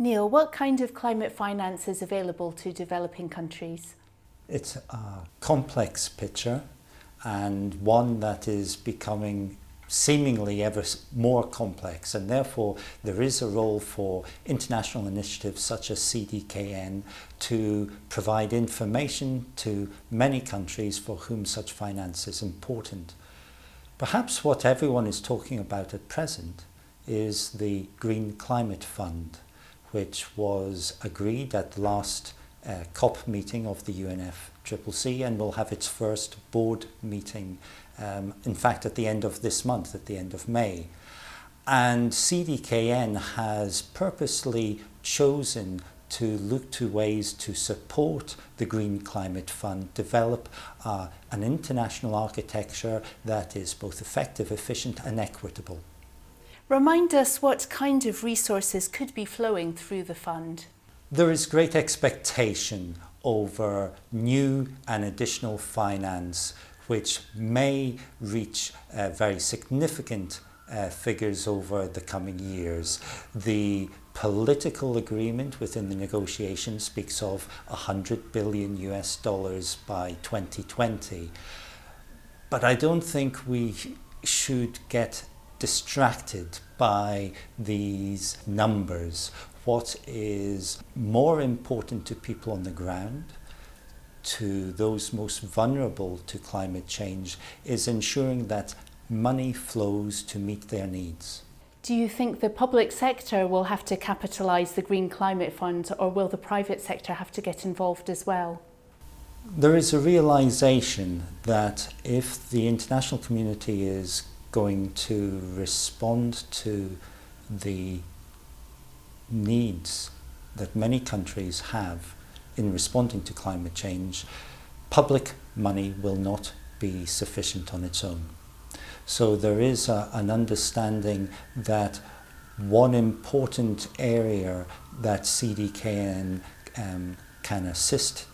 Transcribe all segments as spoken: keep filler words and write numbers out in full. Neil, what kind of climate finance is available to developing countries? It's a complex picture, and one that is becoming seemingly ever more complex, and therefore there is a role for international initiatives such as C D K N to provide information to many countries for whom such finance is important. Perhaps what everyone is talking about at present is the Green Climate Fund, which was agreed at the last uh, COP meeting of the U N F C C C, and will have its first board meeting Um, in fact, at the end of this month, at the end of May. And C D K N has purposely chosen to look to ways to support the Green Climate Fund, develop uh, an international architecture that is both effective, efficient and equitable. Remind us what kind of resources could be flowing through the fund. There is great expectation over new and additional finance, which may reach uh, very significant uh, figures over the coming years. The political agreement within the negotiation speaks of one hundred billion US dollars by twenty twenty. But I don't think we should get distracted by these numbers. What is more important to people on the ground, to those most vulnerable to climate change, is ensuring that money flows to meet their needs. Do you think the public sector will have to capitalise the Green Climate Fund, or will the private sector have to get involved as well? There is a realisation that if the international community is going to respond to the needs that many countries have in responding to climate change, public money will not be sufficient on its own. So there is a, an understanding that one important area that C D K N um, can assist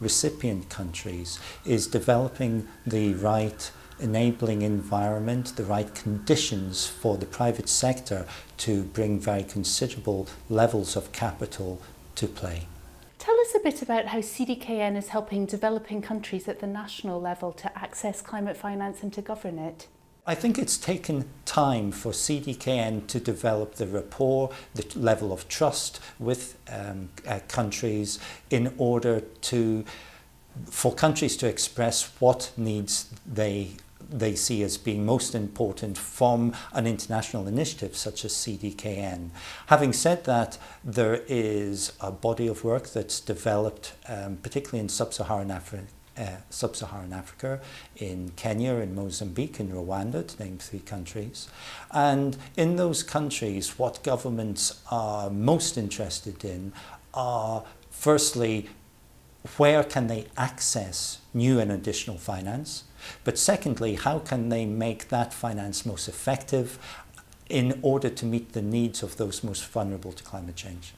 recipient countries is developing the right enabling environment, the right conditions for the private sector to bring very considerable levels of capital to play. Tell us a bit about how C D K N is helping developing countries at the national level to access climate finance and to govern it. I think it's taken time for C D K N to develop the rapport, the level of trust with um, uh, countries, in order to, for countries to express what needs they they see as being most important from an international initiative such as C D K N. Having said that, there is a body of work that's developed, um, particularly in sub-Saharan Africa, uh, sub-Saharan Africa, in Kenya, in Mozambique, in Rwanda, to name three countries. And in those countries, what governments are most interested in are, firstly, where can they access new and additional finance? But secondly, how can they make that finance most effective in order to meet the needs of those most vulnerable to climate change?